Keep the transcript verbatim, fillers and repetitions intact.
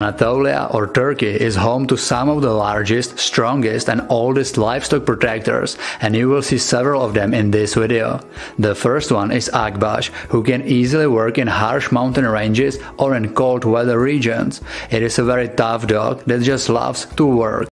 Anatolia or Turkey is home to some of the largest, strongest and oldest livestock protectors, and you will see several of them in this video. The first one is Akbash, who can easily work in harsh mountain ranges or in cold weather regions. It is a very tough dog that just loves to work.